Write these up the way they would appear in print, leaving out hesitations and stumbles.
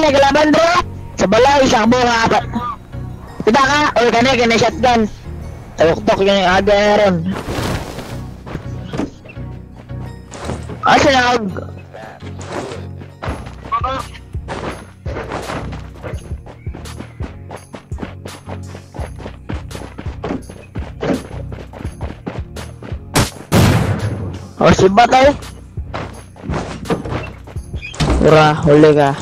naglalaban bro. Sa balay, isang bunga, apat. Kita ka, organic, and shotgun. Taluktok yun yung aga na rin. Asan ako? O si Batay? Ura, huli ka.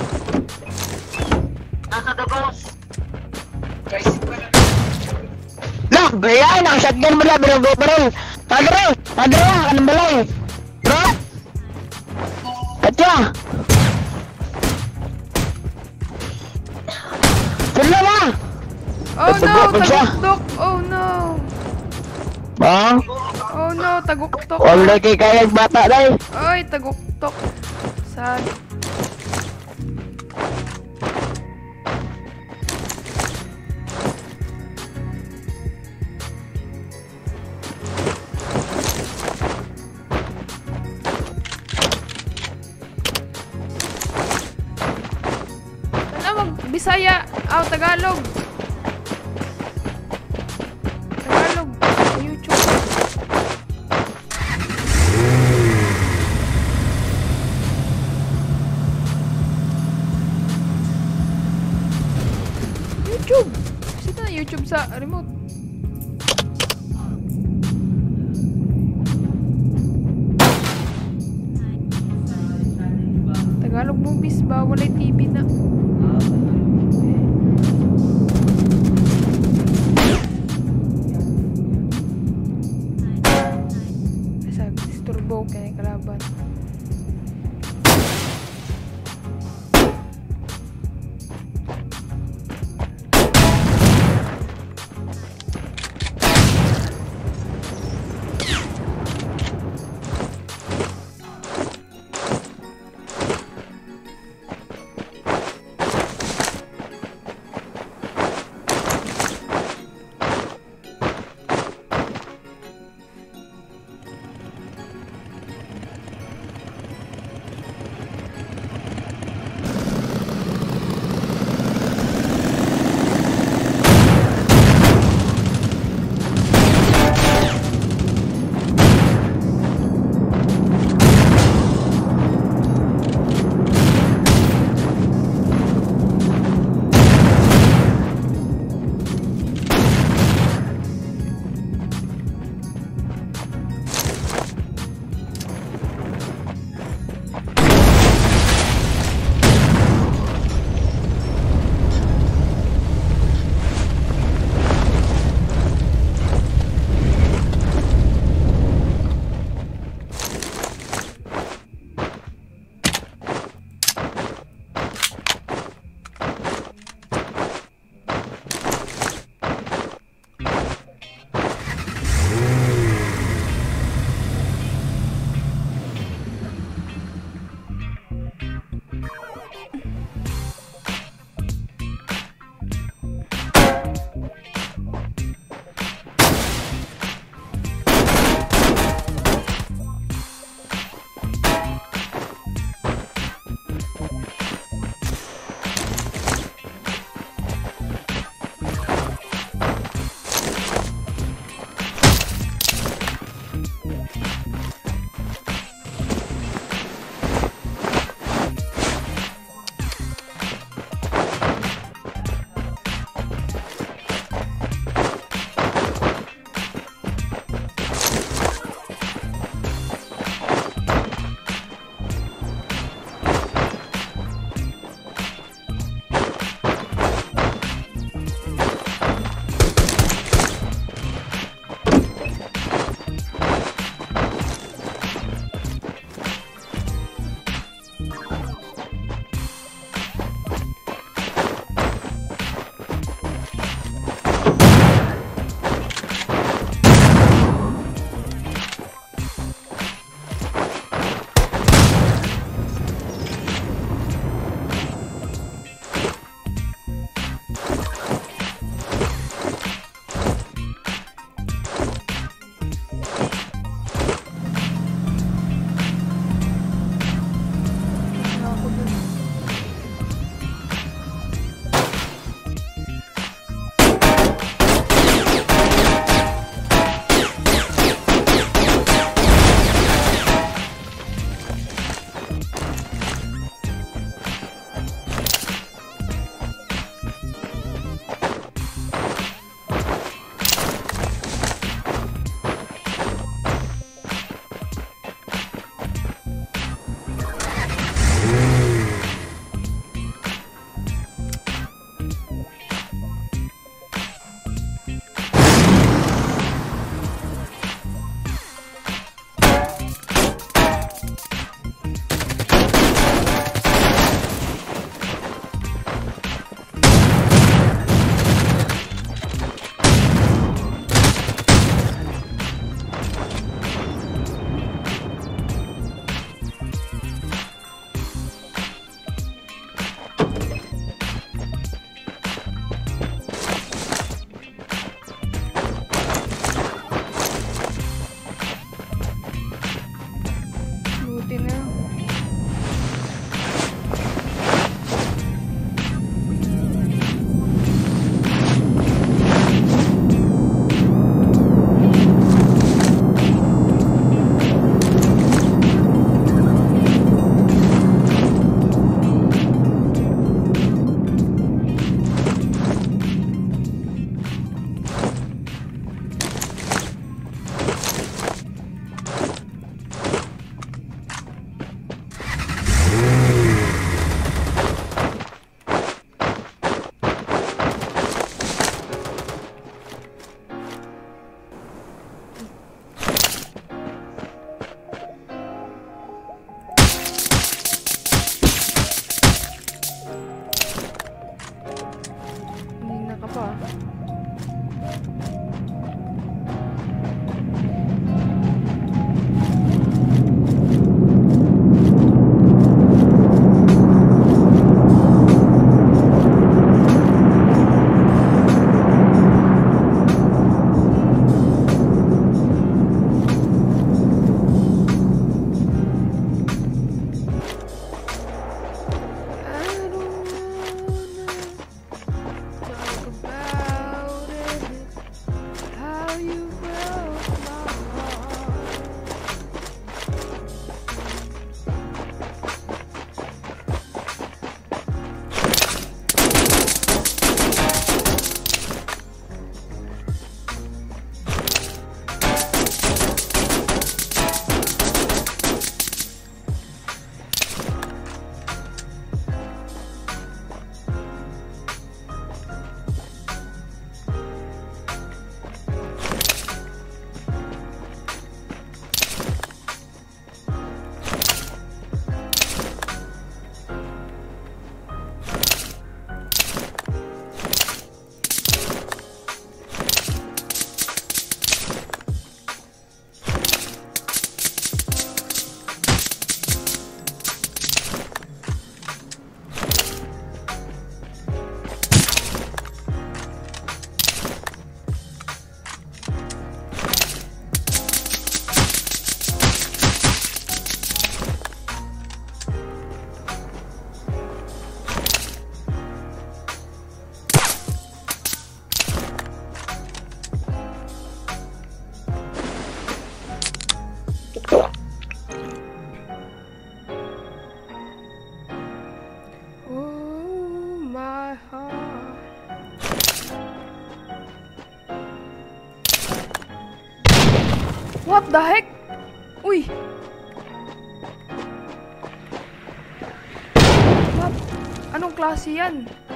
Bayaan ang shotgun mo na, binagobaril. Padre! Padre! Anong balay? Bro! Katya! Sula na! Oh no! Taguktok! Oh no! Ba? Oh no! Taguktok! Wala kay kayag bata dahi! Oy! Taguktok! Sad! Bisaya, aw Tagalog. Tagalog sa YouTube. YouTube. Kasi na YouTube sa remote. Tagalog movies ba walay TV na? What the heck? Uy. Anong klase yan?